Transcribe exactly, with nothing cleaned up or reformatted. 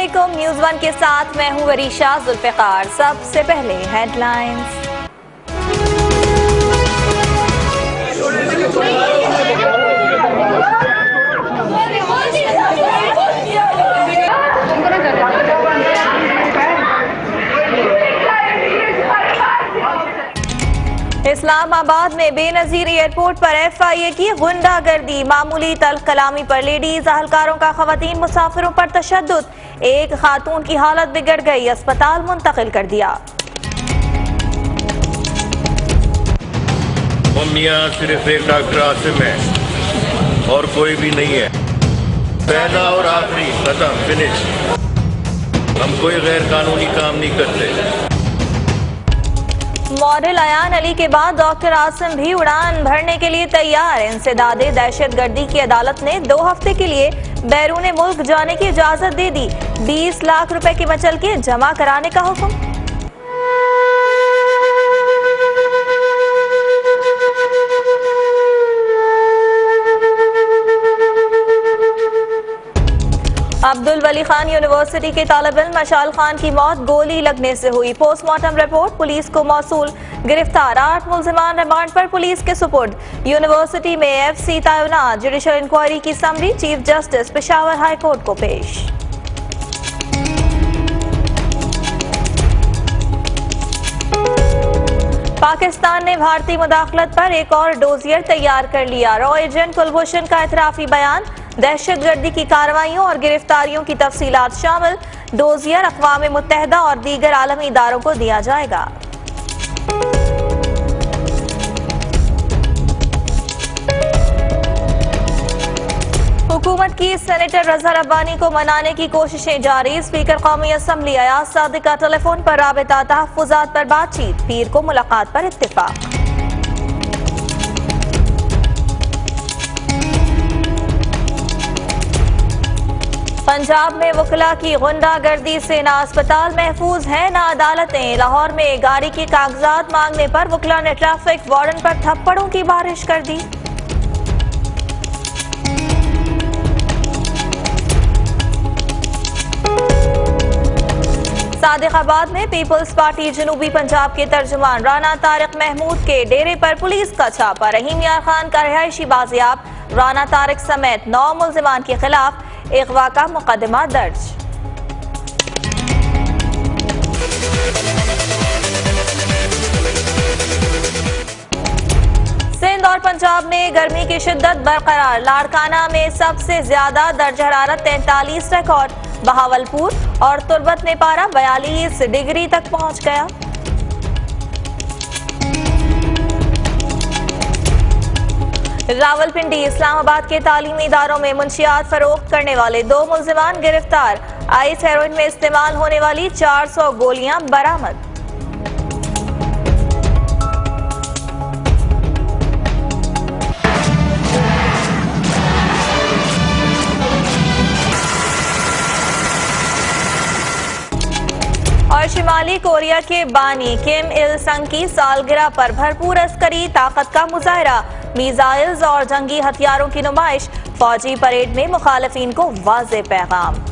अस्सलामुअलैकुम, news one के साथ मैं हूँ वरीशा जुल्फेकार। सबसे पहले हेडलाइंस। इस्लामाबाद में बेनजीर एयरपोर्ट पर एफ आई ए की गुंडागर्दी, मामूली तल्ख कलामी पर लेडीज अहलकारों का खवातीन मुसाफिरों पर तशद्दुद, एक खातून की हालत बिगड़ गई, अस्पताल मुंतकिल कर दिया। हम यहाँ सिर्फ एक डॉक्टर आसिम है और कोई भी नहीं है। पहला और आखिरी खत्म, फिनिश। हम कोई गैर कानूनी काम नहीं करते। मॉडल अयाज़ अली के बाद डॉक्टर आसिम भी उड़ान भरने के लिए तैयार। इंसदादे दहशतगर्दी की अदालत ने दो हफ्ते के लिए बैरून मुल्क जाने की इजाजत दे दी। बीस लाख रुपए की मचल के जमा कराने का हुक्म। अब्दुल वली खान यूनिवर्सिटी के तालब इल्म मशाल खान की मौत गोली लगने से हुई। पोस्टमार्टम रिपोर्ट पुलिस को मौसूल। गिरफ्तार आठ मुल्जिमान रिमांड पर पुलिस के सुपुर्द। यूनिवर्सिटी में एफ सी तैनात। जुडिशल इंक्वायरी की summary chief justice Peshawar high court को पेश। पाकिस्तान ने भारतीय मुदाखलत पर एक और डोजियर तैयार कर लिया। रॉ एजेंट कुलभूषण का एतराफी बयान। दहशतगर्दी की कार्रवाइयों और गिरफ्तारियों की तफसीलात शामिल। डोजियर अक़वाम मुत्तहदा और दीगर आलमी इदारों को दिया जाएगा। हुकूमत की सेनेटर रजा रब्बानी को मनाने की कोशिशें जारी। स्पीकर कौमी असम्बली अयाज़ सादिक का टेलीफोन पर राबिता, तहफ़्फ़ुज़ात पर बातचीत। पीर को मुलाकात पर इत्तिफाक। पंजाब में वकला की गुंडागर्दी से ना अस्पताल महफूज है ना अदालतें। लाहौर में गाड़ी की कागजात मांगने पर वकला ने ट्रैफिक वार्डन पर थप्पड़ों की बारिश कर दी। सादिकाबाद में पीपल्स पार्टी जनूबी पंजाब के तर्जुमान राना तारक महमूद के डेरे पर पुलिस का छापा। रिमार खान का रिहायशी बाजियाब। राना तारक समेत नौ मुलजिमान के खिलाफ अगवा का मुकदमा दर्ज। सिंध और पंजाब में गर्मी की शिद्दत बरकरार। लाड़काना में सबसे ज्यादा दर्ज हरारत तैंतालीस रिकॉर्ड। बहावलपुर और तुर्बत में पारा बयालीस डिग्री तक पहुंच गया। रावलपिंडी इस्लामाबाद के तालीमी इदारों में मुंशियात फरोख्त करने वाले दो मुलजिमान गिरफ्तार। आइस हेरोइन में इस्तेमाल होने वाली चार सौ गोलियां बरामद। और शिमाली कोरिया के बानी किम इल की सालगिरह पर भरपूर अस्करी ताकत का मुजाहरा। मिसाइल्स और जंगी हथियारों की नुमाइश। फौजी परेड में मुखालिफिन को वाज़े पैगाम।